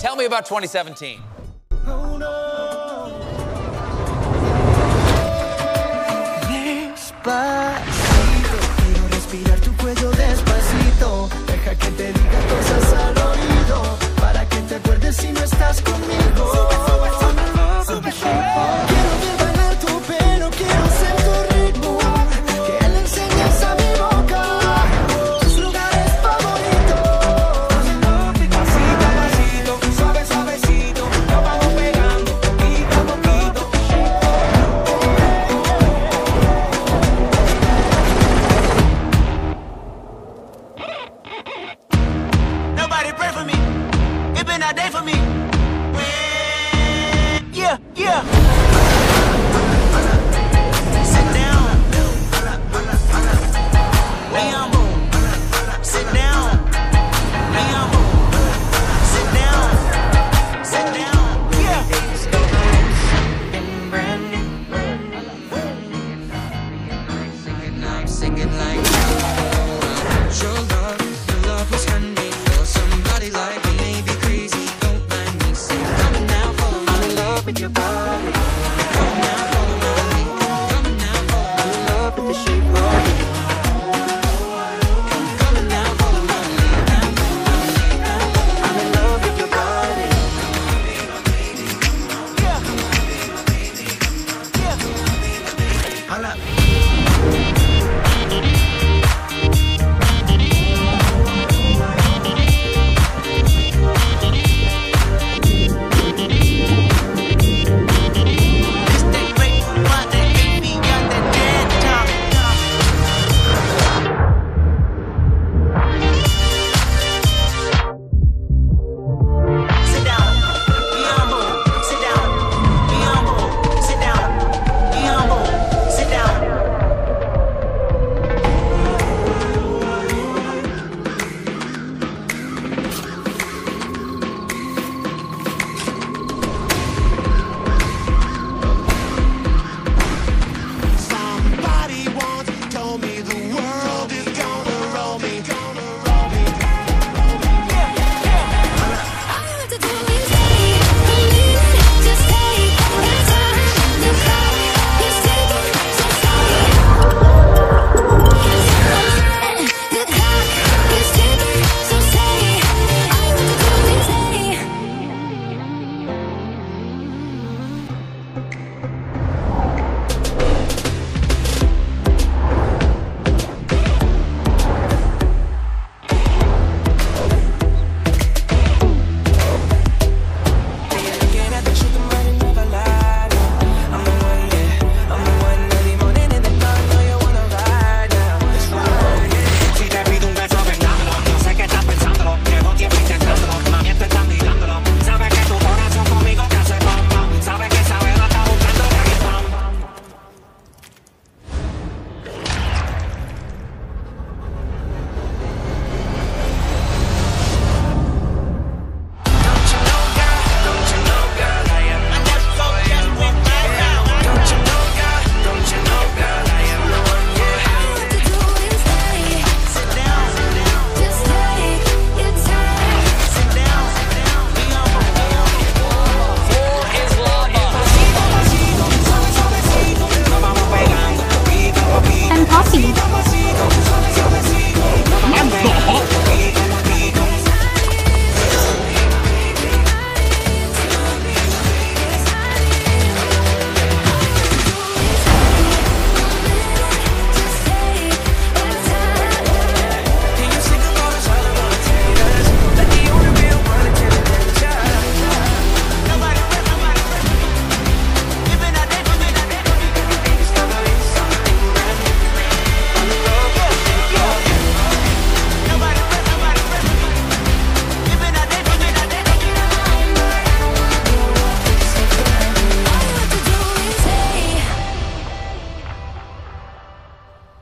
Tell me about 2017. Oh, no. Despacito, quiero respirar tu cuello despacito. Deja que te diga cosas al oído, para que te acuerdes si no estás conmigo. Sube, sube, sube, sube.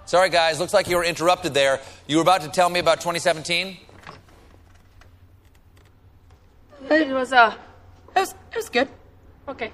Sorry, guys. Looks like you were interrupted there. You were about to tell me about 2017? It was good. Okay.